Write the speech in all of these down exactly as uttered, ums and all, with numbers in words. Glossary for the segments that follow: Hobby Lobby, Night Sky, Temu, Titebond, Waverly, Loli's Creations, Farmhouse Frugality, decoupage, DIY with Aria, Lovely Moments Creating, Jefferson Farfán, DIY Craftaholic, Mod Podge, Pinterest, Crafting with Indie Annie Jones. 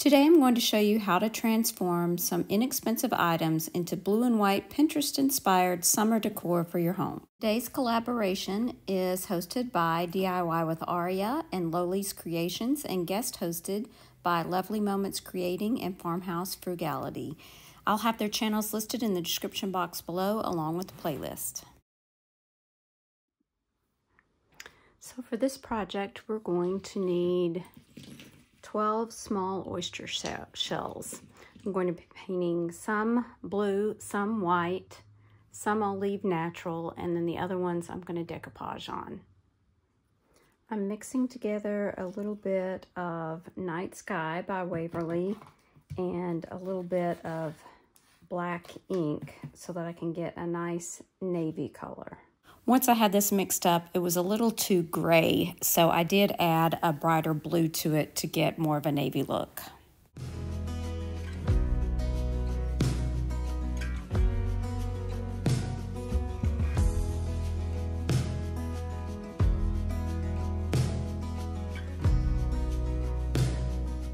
Today I'm going to show you how to transform some inexpensive items into blue and white Pinterest-inspired summer decor for your home. Today's collaboration is hosted by D I Y with Aria and Loli's Creations and guest hosted by Lovely Moments Creating and Farmhouse Frugality. I'll have their channels listed in the description box below along with the playlist. So for this project, we're going to need twelve small oyster shells. I'm going to be painting some blue, some white, some I'll leave natural, and then the other ones I'm going to decoupage on. I'm mixing together a little bit of Night Sky by Waverly and a little bit of black ink so that I can get a nice navy color. Once I had this mixed up, it was a little too gray, so I did add a brighter blue to it to get more of a navy look.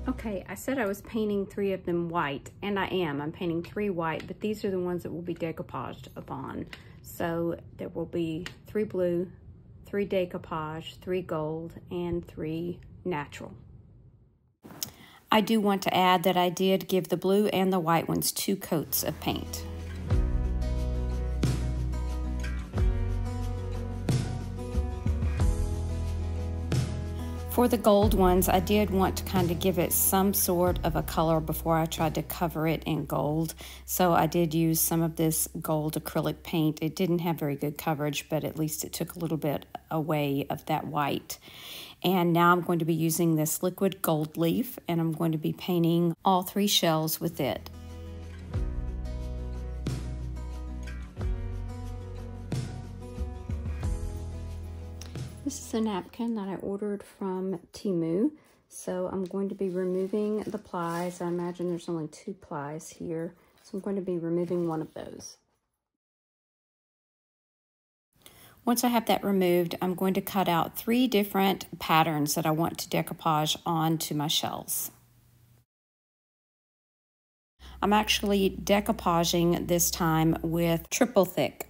Okay, I said I was painting three of them white, and I am. I'm painting three white, but these are the ones that will be decoupaged upon. So there will be three blue, three decoupage, three gold, and three natural. I do want to add that I did give the blue and the white ones two coats of paint. For the gold ones, I did want to kind of give it some sort of a color before I tried to cover it in gold. So I did use some of this gold acrylic paint. It didn't have very good coverage, but at least it took a little bit away of that white. And now I'm going to be using this liquid gold leaf, and I'm going to be painting all three shells with it. This is a napkin that I ordered from Temu, so I'm going to be removing the plies. I imagine there's only two plies here, so I'm going to be removing one of those. Once I have that removed, I'm going to cut out three different patterns that I want to decoupage onto my shells. I'm actually decoupaging this time with triple thick.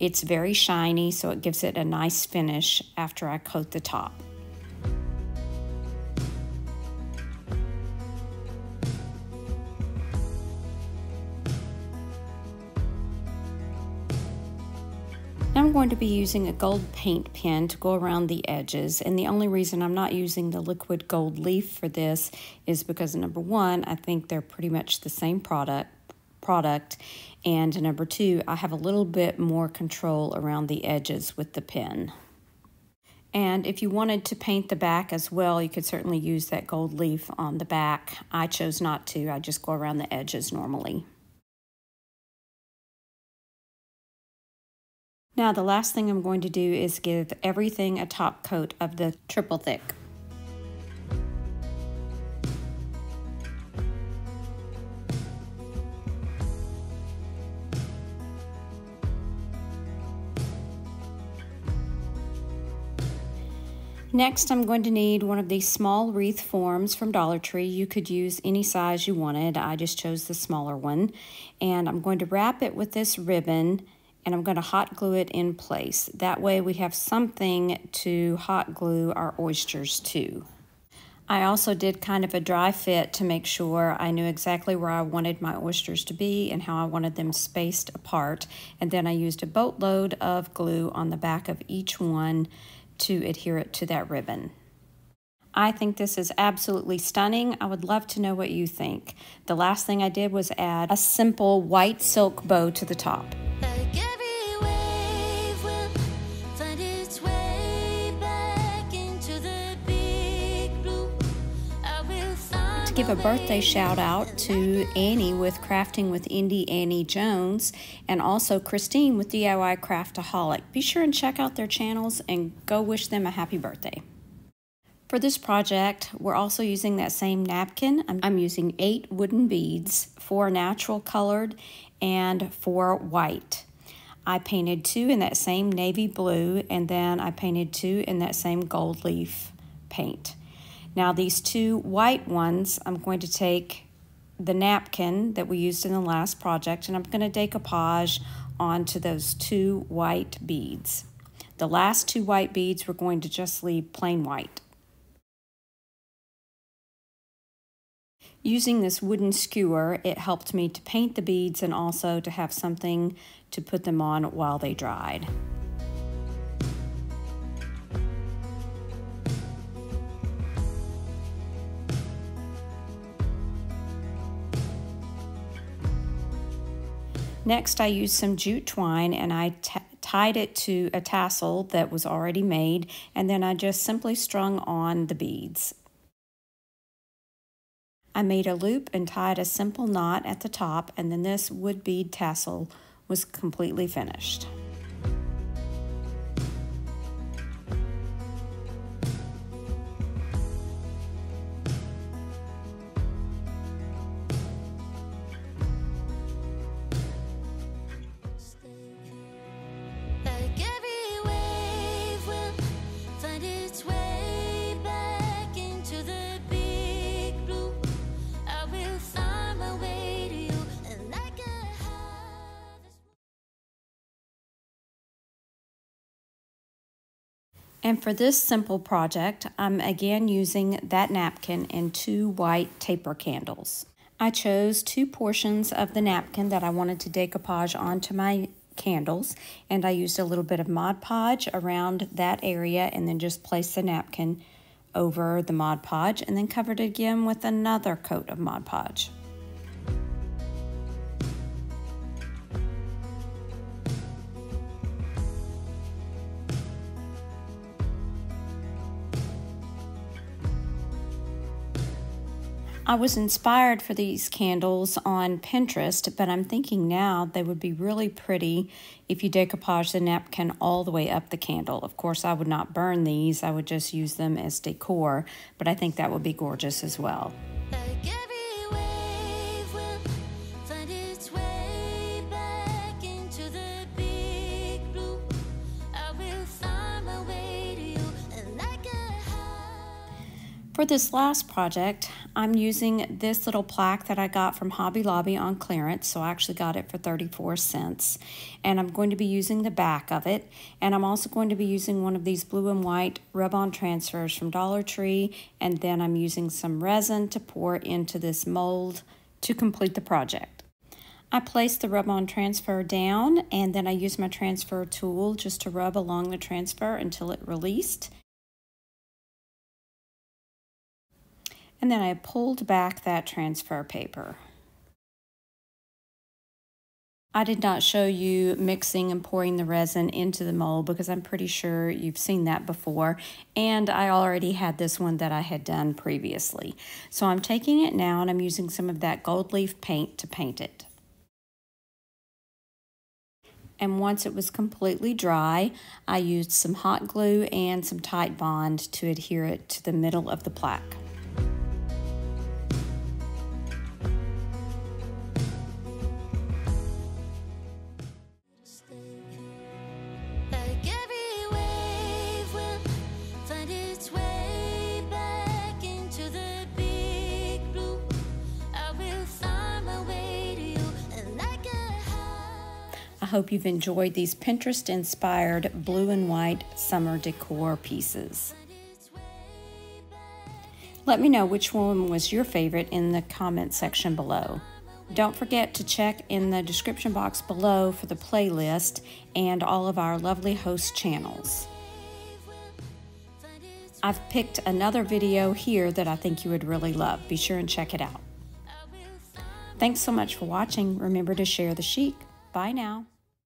It's very shiny, so it gives it a nice finish after I coat the top. Now I'm going to be using a gold paint pen to go around the edges, and the only reason I'm not using the liquid gold leaf for this is because, number one, I think they're pretty much the same product. product and number two, I have a little bit more control around the edges with the pen. And if you wanted to paint the back as well, you could certainly use that gold leaf on the back. I chose not to. I just go around the edges normally. Now the last thing I'm going to do is give everything a top coat of the triple thick. Next, I'm going to need one of these small wreath forms from Dollar Tree. You could use any size you wanted. I just chose the smaller one. And I'm going to wrap it with this ribbon, and I'm going to hot glue it in place. That way we have something to hot glue our oysters to. I also did kind of a dry fit to make sure I knew exactly where I wanted my oysters to be and how I wanted them spaced apart. And then I used a boatload of glue on the back of each one to adhere it to that ribbon. I think this is absolutely stunning. I would love to know what you think. The last thing I did was add a simple white silk bow to the top. Give a birthday shout out to Annie with Crafting with Indie Annie Jones and also Christine with D I Y Craftaholic. Be sure and check out their channels and go wish them a happy birthday. For this project, we're also using that same napkin. I'm using eight wooden beads, four natural colored and four white. I painted two in that same navy blue, and then I painted two in that same gold leaf paint. Now these two white ones, I'm going to take the napkin that we used in the last project, and I'm going to decoupage onto those two white beads. The last two white beads, we're going to just leave plain white. Using this wooden skewer, it helped me to paint the beads and also to have something to put them on while they dried. Next, I used some jute twine and I tied it to a tassel that was already made, and then I just simply strung on the beads. I made a loop and tied a simple knot at the top, and then this wood bead tassel was completely finished. And for this simple project, I'm again using that napkin and two white taper candles. I chose two portions of the napkin that I wanted to decoupage onto my candles, and I used a little bit of Mod Podge around that area and then just placed the napkin over the Mod Podge and then covered it again with another coat of Mod Podge. I was inspired for these candles on Pinterest, but I'm thinking now they would be really pretty if you decoupage the napkin all the way up the candle. Of course, I would not burn these. I would just use them as decor, but I think that would be gorgeous as well. For this last project, I'm using this little plaque that I got from Hobby Lobby on clearance, so I actually got it for thirty-four cents, and I'm going to be using the back of it, and I'm also going to be using one of these blue and white rub-on transfers from Dollar Tree, and then I'm using some resin to pour into this mold to complete the project. I placed the rub-on transfer down, and then I used my transfer tool just to rub along the transfer until it released. And then I pulled back that transfer paper. I did not show you mixing and pouring the resin into the mold because I'm pretty sure you've seen that before. And I already had this one that I had done previously. So I'm taking it now and I'm using some of that gold leaf paint to paint it. And once it was completely dry, I used some hot glue and some Titebond to adhere it to the middle of the plaque. I hope you've enjoyed these Pinterest-inspired blue and white summer decor pieces. Let me know which one was your favorite in the comment section below. Don't forget to check in the description box below for the playlist and all of our lovely host channels. I've picked another video here that I think you would really love. Be sure and check it out. Thanks so much for watching. Remember to share the chic. Bye now.